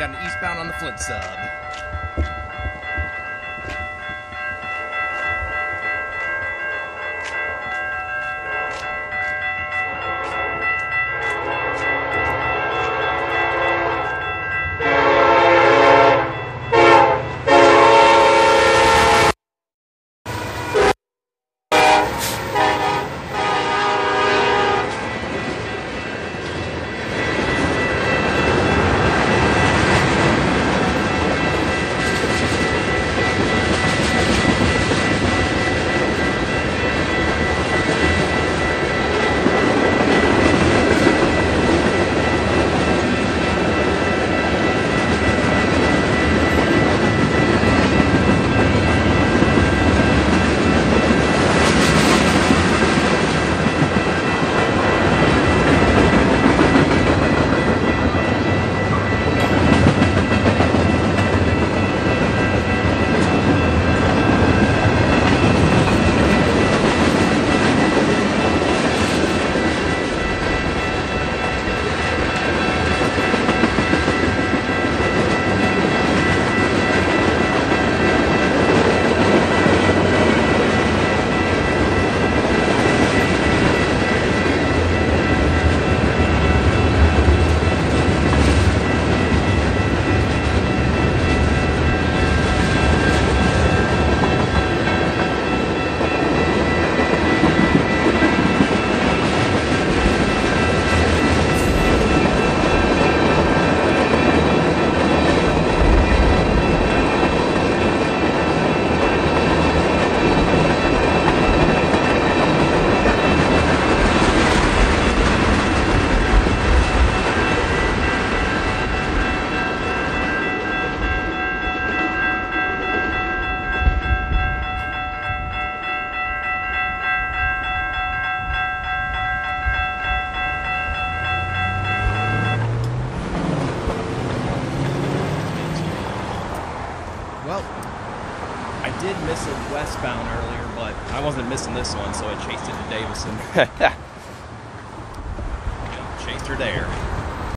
Got an eastbound on the Flint sub. Westbound earlier, but I wasn't missing this one, so I chased it to Davison. Chased her there.